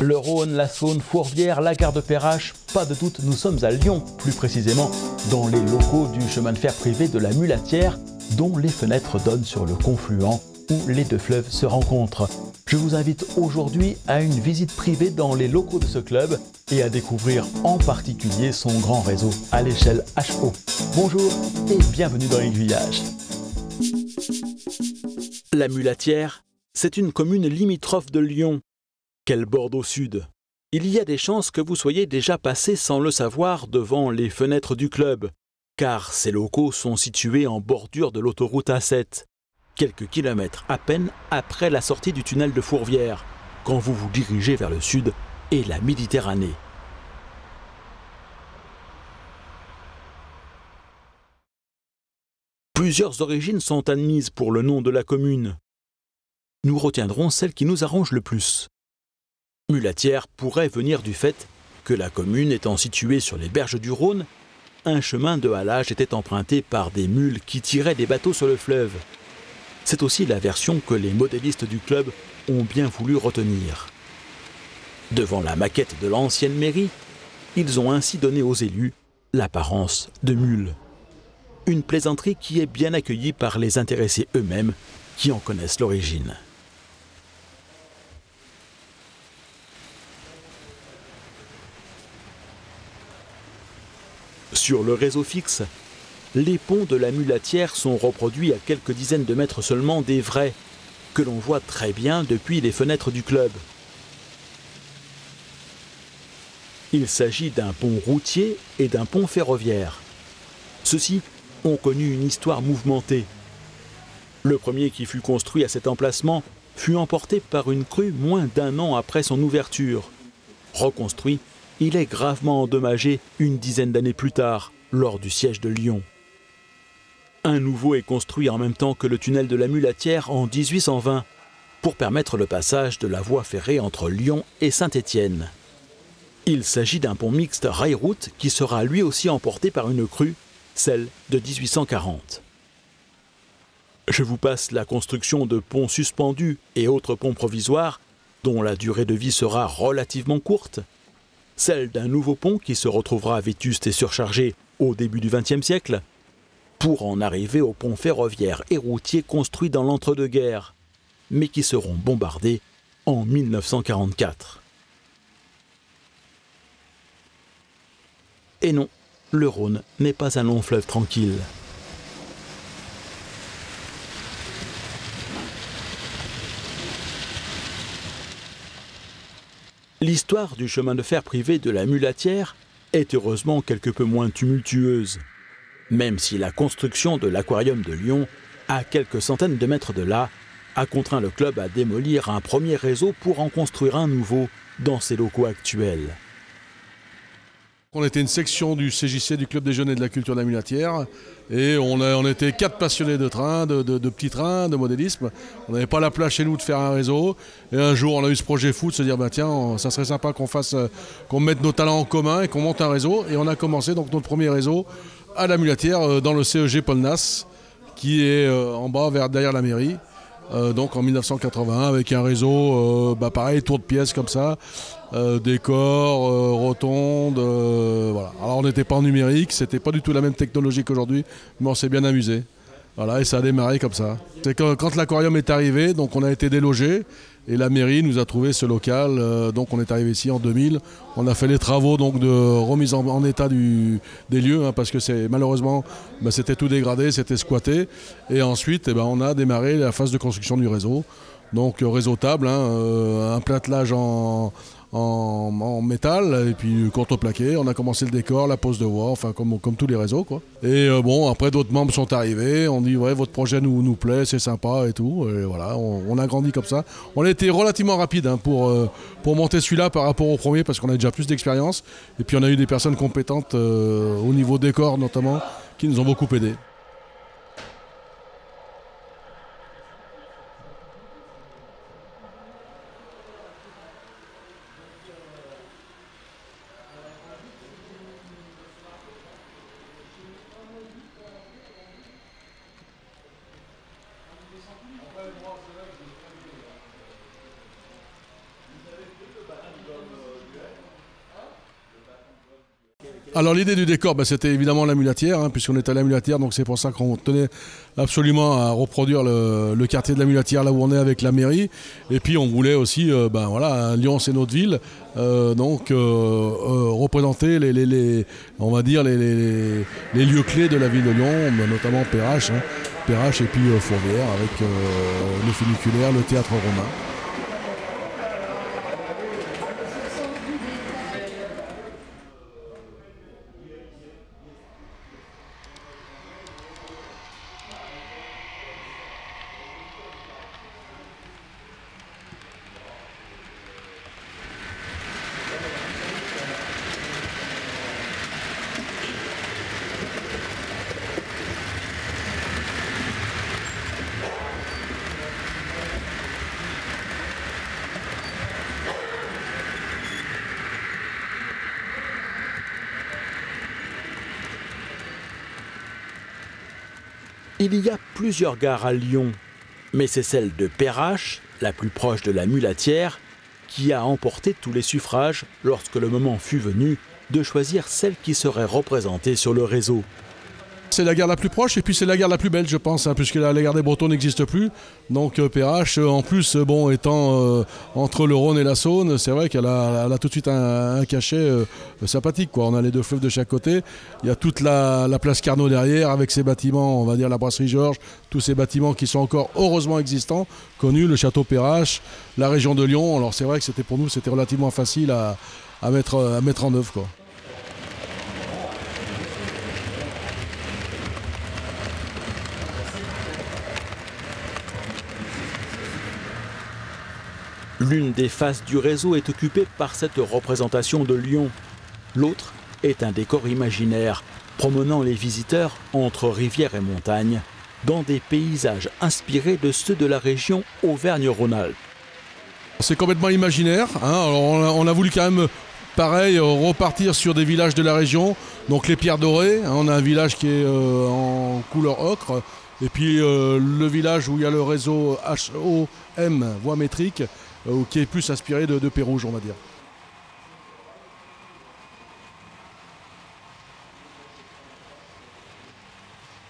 Le Rhône, la Saône, Fourvière, la gare de Perrache, pas de doute, nous sommes à Lyon, plus précisément dans les locaux du chemin de fer privé de la Mulatière, dont les fenêtres donnent sur le confluent où les deux fleuves se rencontrent. Je vous invite aujourd'hui à une visite privée dans les locaux de ce club et à découvrir en particulier son grand réseau à l'échelle HO. Bonjour et bienvenue dans Aiguillages. La Mulatière, c'est une commune limitrophe de Lyon, qu'elle borde au sud. Il y a des chances que vous soyez déjà passé sans le savoir devant les fenêtres du club, car ces locaux sont situés en bordure de l'autoroute A7. Quelques kilomètres à peine après la sortie du tunnel de Fourvière, quand vous vous dirigez vers le sud et la Méditerranée. Plusieurs origines sont admises pour le nom de la commune. Nous retiendrons celle qui nous arrange le plus. Mulatière pourrait venir du fait que la commune étant située sur les berges du Rhône, un chemin de halage était emprunté par des mules qui tiraient des bateaux sur le fleuve. C'est aussi la version que les modélistes du club ont bien voulu retenir. Devant la maquette de l'ancienne mairie, ils ont ainsi donné aux élus l'apparence de mules. Une plaisanterie qui est bien accueillie par les intéressés eux-mêmes qui en connaissent l'origine. Sur le réseau fixe, les ponts de la Mulatière sont reproduits à quelques dizaines de mètres seulement des vrais, que l'on voit très bien depuis les fenêtres du club. Il s'agit d'un pont routier et d'un pont ferroviaire. Ceux-ci ont connu une histoire mouvementée. Le premier qui fut construit à cet emplacement fut emporté par une crue moins d'un an après son ouverture. Reconstruit, il est gravement endommagé une dizaine d'années plus tard, lors du siège de Lyon. Un nouveau est construit en même temps que le tunnel de la Mulatière en 1820 pour permettre le passage de la voie ferrée entre Lyon et Saint-Étienne. Il s'agit d'un pont mixte rail-route qui sera lui aussi emporté par une crue, celle de 1840. Je vous passe la construction de ponts suspendus et autres ponts provisoires dont la durée de vie sera relativement courte, celle d'un nouveau pont qui se retrouvera vétuste et surchargé au début du XXe siècle, pour en arriver aux ponts ferroviaires et routiers construits dans l'entre-deux-guerres, mais qui seront bombardés en 1944. Et non, le Rhône n'est pas un long fleuve tranquille. L'histoire du chemin de fer privé de la Mulatière est heureusement quelque peu moins tumultueuse, même si la construction de l'aquarium de Lyon, à quelques centaines de mètres de là, a contraint le club à démolir un premier réseau pour en construire un nouveau dans ses locaux actuels. On était une section du CJC, du Club des Jeunes et de la Culture de la Mulatière, et on était quatre passionnés de trains, de petits trains, de modélisme. On n'avait pas la place chez nous de faire un réseau, et un jour on a eu ce projet fou de se dire bah, tiens, ça serait sympa qu'on mette nos talents en commun et qu'on monte un réseau, et on a commencé donc notre premier réseau à la Mulatière dans le CEG Paul Nas, qui est en bas derrière la mairie. Donc en 1981 avec un réseau pareil, tour de pièces comme ça, décors, rotondes, voilà. Alors on n'était pas en numérique, c'était pas du tout la même technologie qu'aujourd'hui, mais on s'est bien amusé. Voilà, et ça a démarré comme ça. C'est quand l'aquarium est arrivé, donc on a été délogé et la mairie nous a trouvé ce local. Donc on est arrivé ici en 2000. On a fait les travaux donc de remise en état des lieux hein, parce que malheureusement c'était tout dégradé, c'était squatté. Et ensuite on a démarré la phase de construction du réseau. Donc réseau table, hein, un platelage en métal et puis contreplaqué, on a commencé le décor, la pose de voie, enfin comme tous les réseaux quoi. Et après d'autres membres sont arrivés, on dit ouais votre projet nous plaît, c'est sympa et tout, et voilà on a grandi comme ça. On a été relativement rapide hein, pour monter celui-là par rapport au premier parce qu'on a déjà plus d'expérience et puis on a eu des personnes compétentes au niveau décor notamment qui nous ont beaucoup aidés. Alors l'idée du décor, ben, c'était évidemment la Mulatière, hein, puisqu'on est à la Mulatière, donc c'est pour ça qu'on tenait absolument à reproduire le quartier de la Mulatière, là où on est avec la mairie. Et puis on voulait aussi, ben voilà, Lyon c'est notre ville, donc représenter on va dire les lieux clés de la ville de Lyon, notamment Perrache, hein, Perrache et puis Fourvière avec le funiculaire, le théâtre romain. Il y a plusieurs gares à Lyon, mais c'est celle de Perrache, la plus proche de la Mulatière, qui a emporté tous les suffrages lorsque le moment fut venu de choisir celle qui serait représentée sur le réseau. C'est la gare la plus proche et puis c'est la gare la plus belle, je pense, hein, puisque la gare des Bretons n'existe plus. Donc Perrache, en plus, bon, étant entre le Rhône et la Saône, c'est vrai qu'elle a tout de suite un cachet sympathique, quoi. On a les deux fleuves de chaque côté. Il y a toute la place Carnot derrière, avec ses bâtiments, on va dire la brasserie Georges, tous ces bâtiments qui sont encore heureusement existants, connus, le château Perrache, la région de Lyon. Alors c'est vrai que c'était pour nous, c'était relativement facile à mettre en œuvre, quoi. L'une des faces du réseau est occupée par cette représentation de Lyon. L'autre est un décor imaginaire, promenant les visiteurs entre rivières et montagnes, dans des paysages inspirés de ceux de la région Auvergne-Rhône-Alpes. C'est complètement imaginaire, hein. Alors on a voulu quand même, pareil, repartir sur des villages de la région. Donc les pierres dorées, hein, on a un village qui est en couleur ocre. Et puis le village où il y a le réseau HOM, voie métrique, qui est plus inspiré de Pérouge, on va dire.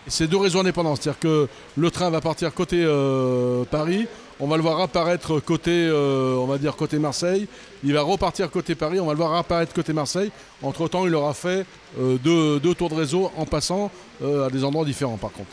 C'est deux réseaux indépendants, c'est-à-dire que le train va partir côté Paris, on va le voir apparaître côté, on va dire côté Marseille, il va repartir côté Paris, on va le voir apparaître côté Marseille. Entre-temps, il aura fait deux tours de réseau en passant à des endroits différents par contre.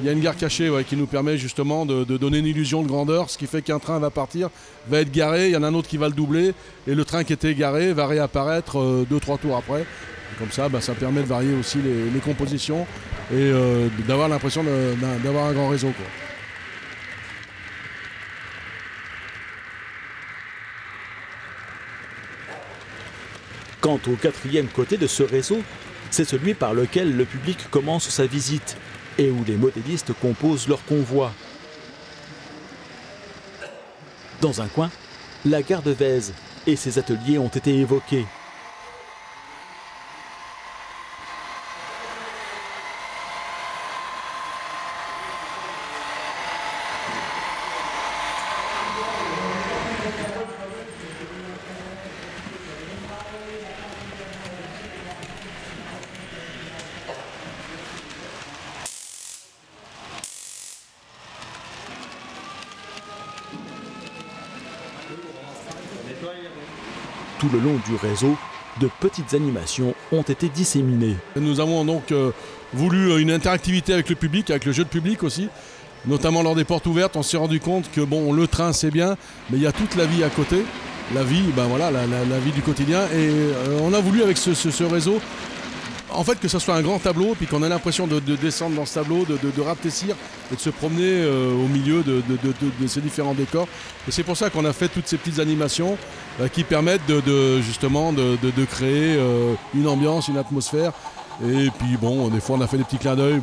Il y a une gare cachée, ouais, qui nous permet justement de donner une illusion de grandeur, ce qui fait qu'un train va partir, va être garé, il y en a un autre qui va le doubler, et le train qui était garé va réapparaître 2-3 tours après. Et comme ça, bah, ça permet de varier aussi les compositions et d'avoir l'impression d'avoir un grand réseau, quoi. Quant au quatrième côté de ce réseau, c'est celui par lequel le public commence sa visite et où les modélistes composent leur convoi. Dans un coin, la gare de Vaise et ses ateliers ont été évoqués. Tout le long du réseau, de petites animations ont été disséminées. Nous avons donc voulu une interactivité avec le public, avec le jeu de public aussi, notamment lors des portes ouvertes. On s'est rendu compte que bon, le train c'est bien, mais il y a toute la vie à côté. la vie, ben voilà, la vie du quotidien. Et on a voulu avec ce réseau, en fait, que ce soit un grand tableau, puis qu'on a l'impression de descendre dans ce tableau, de rapetissir et de se promener au milieu de ces différents décors. Et c'est pour ça qu'on a fait toutes ces petites animations qui permettent justement de créer une ambiance, une atmosphère. Et puis bon, des fois on a fait des petits clins d'œil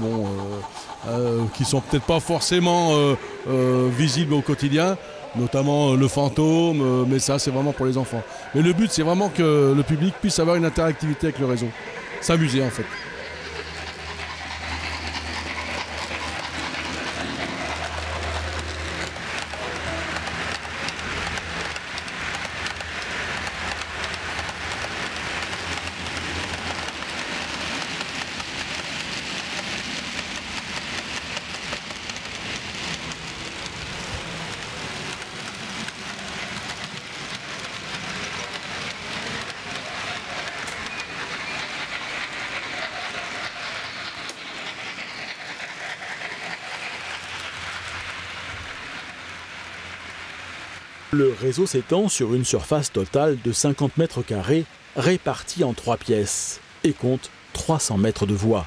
qui sont peut-être pas forcément visibles au quotidien, notamment le fantôme, mais ça c'est vraiment pour les enfants. Mais le but c'est vraiment que le public puisse avoir une interactivité avec le réseau, s'amuser en fait. Le réseau s'étend sur une surface totale de 50 mètres carrés répartie en 3 pièces et compte 300 mètres de voies.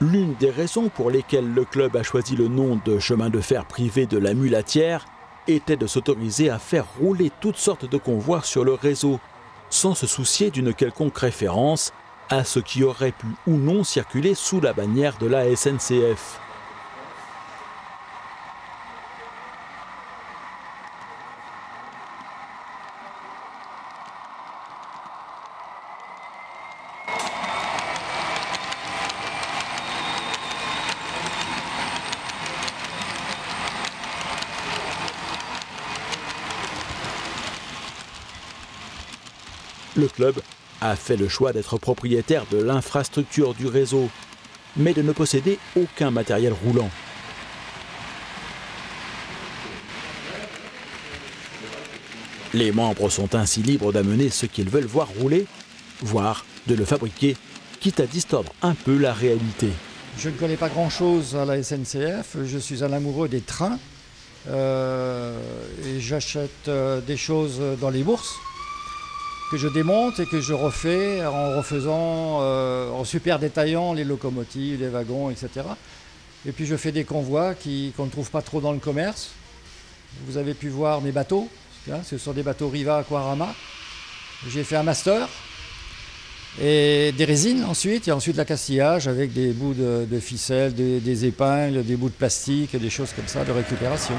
L'une des raisons pour lesquelles le club a choisi le nom de chemin de fer privé de la Mulatière était de s'autoriser à faire rouler toutes sortes de convois sur le réseau, sans se soucier d'une quelconque référence à ce qui aurait pu ou non circuler sous la bannière de la SNCF. Le club a fait le choix d'être propriétaire de l'infrastructure du réseau, mais de ne posséder aucun matériel roulant. Les membres sont ainsi libres d'amener ce qu'ils veulent voir rouler, voire de le fabriquer, quitte à distordre un peu la réalité. Je ne connais pas grand-chose à la SNCF, je suis un amoureux des trains, et j'achète des choses dans les bourses, que je démonte et que je refais en refaisant, en super détaillant les locomotives, les wagons, etc. Et puis je fais des convois qu'on ne trouve pas trop dans le commerce. Vous avez pu voir mes bateaux, hein, ce sont des bateaux Riva Aquarama. J'ai fait un master et des résines ensuite, et ensuite l'accastillage avec des bouts de ficelle, des épingles, des bouts de plastique, des choses comme ça de récupération.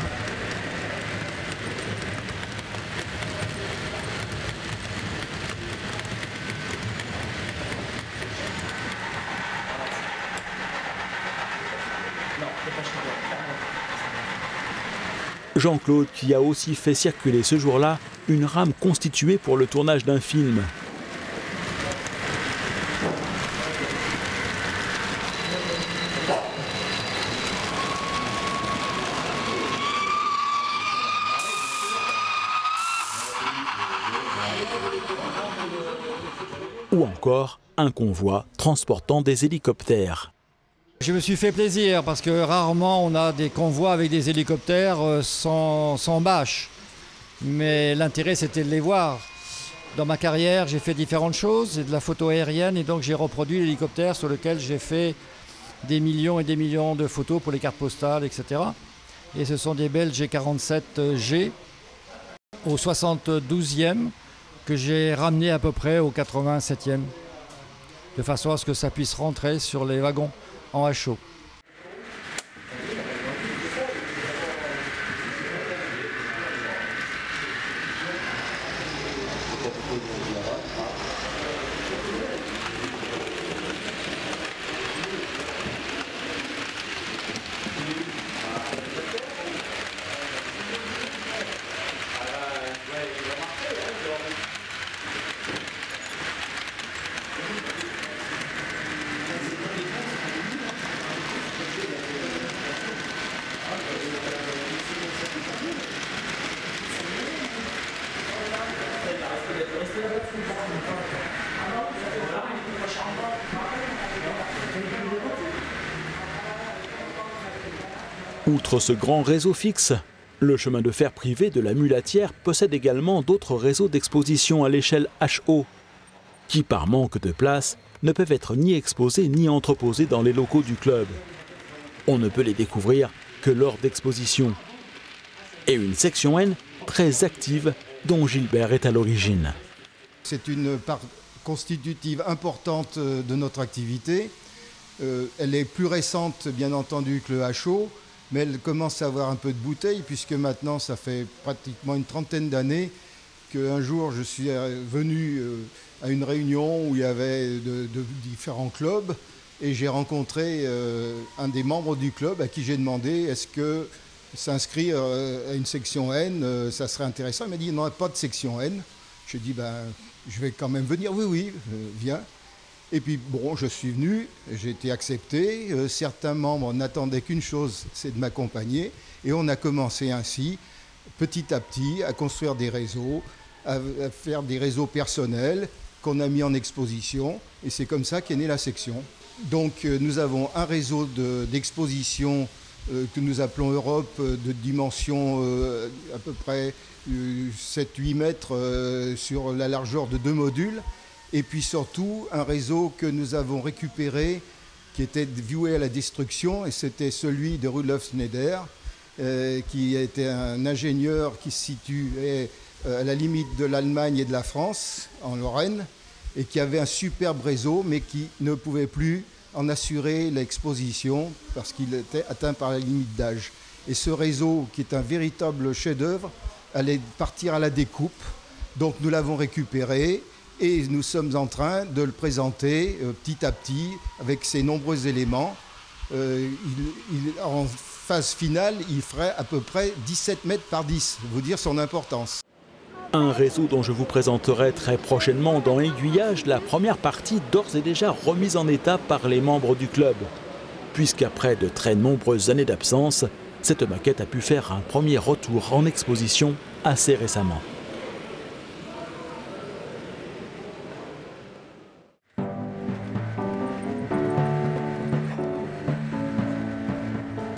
Jean-Claude qui a aussi fait circuler ce jour-là une rame constituée pour le tournage d'un film. Ou encore un convoi transportant des hélicoptères. Je me suis fait plaisir parce que rarement on a des convois avec des hélicoptères sans bâche. Mais l'intérêt c'était de les voir. Dans ma carrière j'ai fait différentes choses, de la photo aérienne et donc j'ai reproduit l'hélicoptère sur lequel j'ai fait des millions et des millions de photos pour les cartes postales, etc. Et ce sont des Bell G47G au 72e que j'ai ramené à peu près au 87e de façon à ce que ça puisse rentrer sur les wagons en HO. Outre ce grand réseau fixe, le chemin de fer privé de la Mulatière possède également d'autres réseaux d'exposition à l'échelle HO, qui par manque de place ne peuvent être ni exposés ni entreposés dans les locaux du club. On ne peut les découvrir que lors d'expositions. Et une section N très active dont Gilbert est à l'origine. C'est une part constitutive importante de notre activité. Elle est plus récente bien entendu que le HO, mais elle commence à avoir un peu de bouteille puisque maintenant ça fait pratiquement une trentaine d'années qu'un jour je suis venu à une réunion où il y avait de différents clubs et j'ai rencontré un des membres du club à qui j'ai demandé est-ce que s'inscrire à une section N, ça serait intéressant. Il m'a dit il n'y a pas de section N. J'ai dit ben, je vais quand même venir, oui, viens. Et puis bon, je suis venu, j'ai été accepté, certains membres n'attendaient qu'une chose, c'est de m'accompagner. Et on a commencé ainsi, petit à petit, à construire des réseaux, à faire des réseaux personnels qu'on a mis en exposition. Et c'est comme ça qu'est née la section. Donc nous avons un réseau d'exposition que nous appelons Europe, de dimension à peu près 7-8 mètres sur la largeur de 2 modules. Et puis surtout, un réseau que nous avons récupéré, qui était voué à la destruction, et c'était celui de Rudolf Schneider, qui était un ingénieur qui se situait à la limite de l'Allemagne et de la France, en Lorraine, et qui avait un superbe réseau, mais qui ne pouvait plus en assurer l'exposition, parce qu'il était atteint par la limite d'âge. Et ce réseau, qui est un véritable chef-d'œuvre, allait partir à la découpe, donc nous l'avons récupéré, et nous sommes en train de le présenter petit à petit avec ses nombreux éléments. En phase finale, il ferait à peu près 17 mètres par 10, vous dire son importance. Un réseau dont je vous présenterai très prochainement dans Aiguillages, la première partie d'ores et déjà remise en état par les membres du club. Puisqu'après de très nombreuses années d'absence, cette maquette a pu faire un premier retour en exposition assez récemment.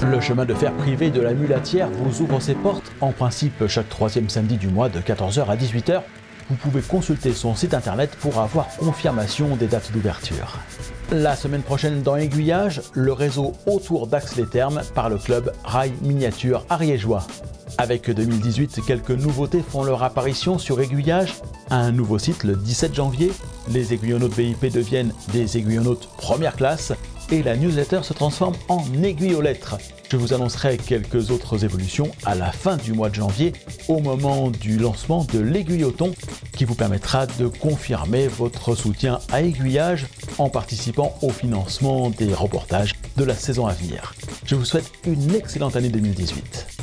Le chemin de fer privé de la Mulatière vous ouvre ses portes, en principe chaque 3e samedi du mois de 14h à 18h. Vous pouvez consulter son site internet pour avoir confirmation des dates d'ouverture. La semaine prochaine dans Aiguillages, le réseau autour d'Ax-les-Thermes par le club Rail Miniature Ariégeois. Avec 2018, quelques nouveautés font leur apparition sur Aiguillages. Un nouveau site le 17 janvier, les aiguillonnautes VIP deviennent des aiguillonnautes première classe et la newsletter se transforme en aiguille aux lettres. Je vous annoncerai quelques autres évolutions à la fin du mois de janvier, au moment du lancement de l'aiguilloton, qui vous permettra de confirmer votre soutien à Aiguillages en participant au financement des reportages de la saison à venir. Je vous souhaite une excellente année 2018.